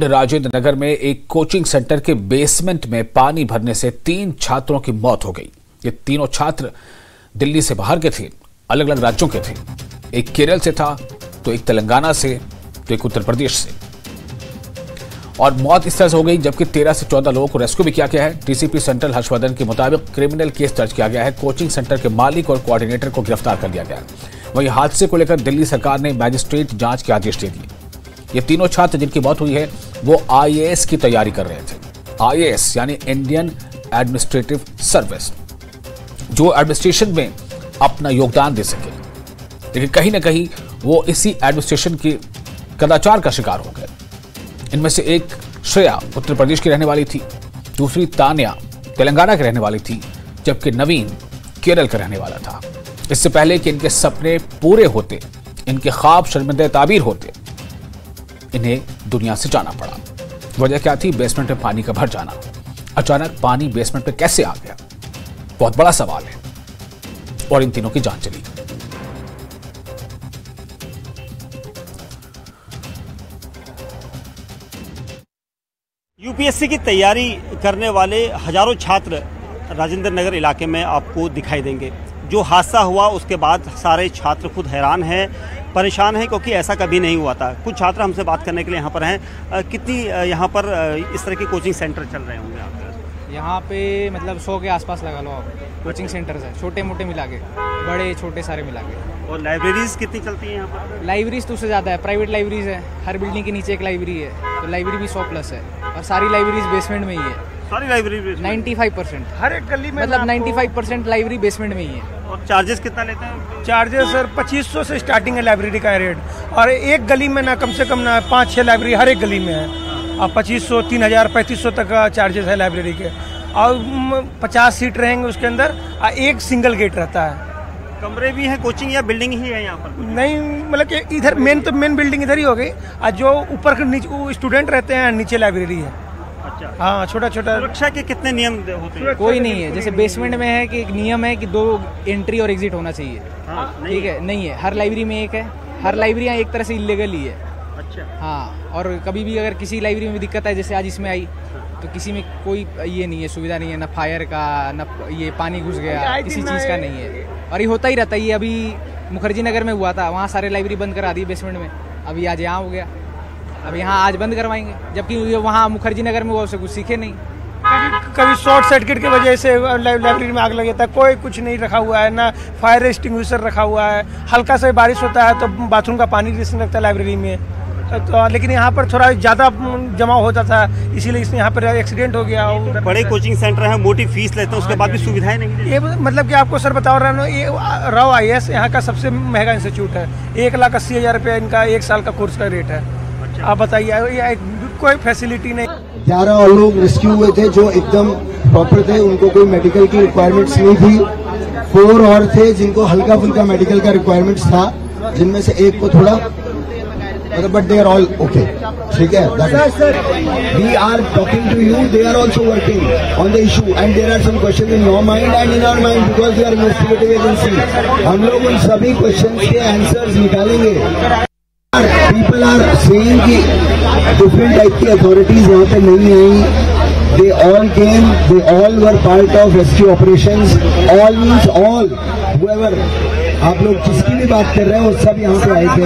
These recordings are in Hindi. राजेंद्र नगर में एक कोचिंग सेंटर के बेसमेंट में पानी भरने से 3 छात्रों की मौत हो गई। ये तीनों छात्र दिल्ली से बाहर के थे, अलग अलग राज्यों के थे। एक केरल से था, तो एक तेलंगाना से, तो एक उत्तर प्रदेश से। और मौत इस तरह से हो गई जबकि 13 से 14 लोगों को रेस्क्यू भी किया गया है। डीसीपी सेंट्रल हर्षवर्धन के मुताबिक क्रिमिनल केस दर्ज किया गया है। कोचिंग सेंटर के मालिक और कोऑर्डिनेटर को गिरफ्तार कर लिया गया है। वहीं हादसे को लेकर दिल्ली सरकार ने मैजिस्ट्रेट जांच के आदेश दे दिए। ये तीनों छात्र जिनकी मौत हुई है वो आईएएस की तैयारी कर रहे थे। आईएएस यानी इंडियन एडमिनिस्ट्रेटिव सर्विस, जो एडमिनिस्ट्रेशन में अपना योगदान दे सके, लेकिन कहीं ना कहीं वो इसी एडमिनिस्ट्रेशन के कदाचार का शिकार हो गए। इनमें से एक श्रेया उत्तर प्रदेश की रहने वाली थी, दूसरी तानिया तेलंगाना की रहने वाली थी, जबकि नवीन केरल का रहने वाला था। इससे पहले कि इनके सपने पूरे होते, इनके ख्वाब शर्मिंदा ताबीर होते, इन्हें दुनिया से जाना पड़ा। वजह क्या थी? बेसमेंट में पानी का भर जाना। अचानक पानी बेसमेंट में कैसे आ गया, बहुत बड़ा सवाल है। और इन तीनों की जांच चली। यूपीएससी की तैयारी करने वाले हजारों छात्र राजेंद्र नगर इलाके में आपको दिखाई देंगे। जो हादसा हुआ उसके बाद सारे छात्र खुद हैरान हैं, परेशान हैं, क्योंकि ऐसा कभी नहीं हुआ था। कुछ छात्र हमसे बात करने के लिए यहाँ पर हैं। कितनी यहाँ पर इस तरह के कोचिंग सेंटर चल रहे होंगे आपके यहाँ पे? मतलब 100 के आसपास लगा लो आप कोचिंग सेंटर्स हैं, छोटे मोटे मिला के, बड़े छोटे सारे मिला के। और लाइब्रेरीज़ कितनी चलती हैं यहाँ पर? लाइब्रेरीज तो उससे ज़्यादा है, प्राइवेट लाइब्रेरीज है। हर बिल्डिंग के नीचे एक लाइब्रेरी है, तो लाइब्रेरी भी 100+ है। और सारी लाइब्रेरीज बेसमेंट में ही है, सारी लाइब्रेरी 95%। हर एक गली में मतलब 95% लाइब्रेरी बेसमेंट में ही है। और चार्जेस कितना लेते हैं? चार्जेस सर 2500 से स्टार्टिंग है लाइब्रेरी का रेट। और एक गली में ना कम से कम ना 5-6 लाइब्रेरी हर एक गली में है। और 2500, 3000, 3500 तक का चार्जेस है लाइब्रेरी के। और 50 सीट रहेंगे उसके अंदर, और एक सिंगल गेट रहता है। कमरे भी हैं कोचिंग या बिल्डिंग ही है यहाँ पर? नहीं, मतलब कि इधर मेन बिल्डिंग इधर ही हो गई, और जो ऊपर के नीचे स्टूडेंट रहते हैं, नीचे लाइब्रेरी है। हाँ, छोटा छोटा। सुरक्षा के कितने नियम होते हैं? कोई नहीं है। जैसे बेसमेंट में है कि एक नियम है कि 2 एंट्री और एग्जिट होना चाहिए। ठीक है, नहीं है। हर लाइब्रेरी में एक है। हर लाइब्रेरी एक तरह से इल्लीगल ही है। अच्छा। हाँ, और कभी भी अगर किसी लाइब्रेरी में दिक्कत आई, जैसे आज इसमें आई, तो किसी में कोई ये नहीं है, सुविधा नहीं है, ना फायर का, ना ये पानी घुस गया, किसी चीज़ का नहीं है। और ये होता ही रहता है। ये अभी मुखर्जी नगर में हुआ था, वहाँ सारे लाइब्रेरी बंद करा दी बेसमेंट में। अभी आज यहाँ हो गया, अब यहाँ आज बंद करवाएंगे, जबकि वहाँ मुखर्जी नगर में वो उसे कुछ सीखे नहीं। कभी शॉर्ट सर्किट की वजह से लाइब्रेरी में आग लग जाता है। कोई कुछ नहीं रखा हुआ है, ना फायर एक्सटिंग्विशर रखा हुआ है। हल्का सा बारिश होता है तो बाथरूम का पानी गिरने लगता है लाइब्रेरी में। तो लेकिन यहाँ पर थोड़ा ज़्यादा जमा होता था, इसीलिए इसमें यहाँ पर एक्सीडेंट हो गया। तो बड़े कोचिंग सेंटर हैं, मोटी फीस लेते हैं, उसके बाद भी सुविधाएं नहीं। ये मतलब कि आपको सर बताओ रहा, ये राव आई एस यहाँ का सबसे महंगा इंस्टीट्यूट है। 1,80,000 रुपया इनका 1 साल का कोर्स का रेट है। आप बताइए, कोई फैसिलिटी नहीं। 11 लोग रेस्क्यू हुए थे जो एकदम प्रॉपर थे, उनको कोई मेडिकल की रिक्वायरमेंट्स नहीं थी। 4 और थे जिनको हल्का फुल्का मेडिकल का रिक्वायरमेंट्स था, जिनमें से एक को थोड़ा, but they are all okay. ठीक है, we are talking to you, they are also working on the issue and there are some question in your mind and in our mind because we are investigative agency. हम लोग उन सभी क्वेश्चन के आंसर्स निकालेंगे। People are saying that different type की authorities यहाँ पे नहीं आई। They all came, they all were part of rescue operations. All means all, whoever आप लोग जिसकी भी बात कर रहे हो सब यहाँ पे आए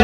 थे।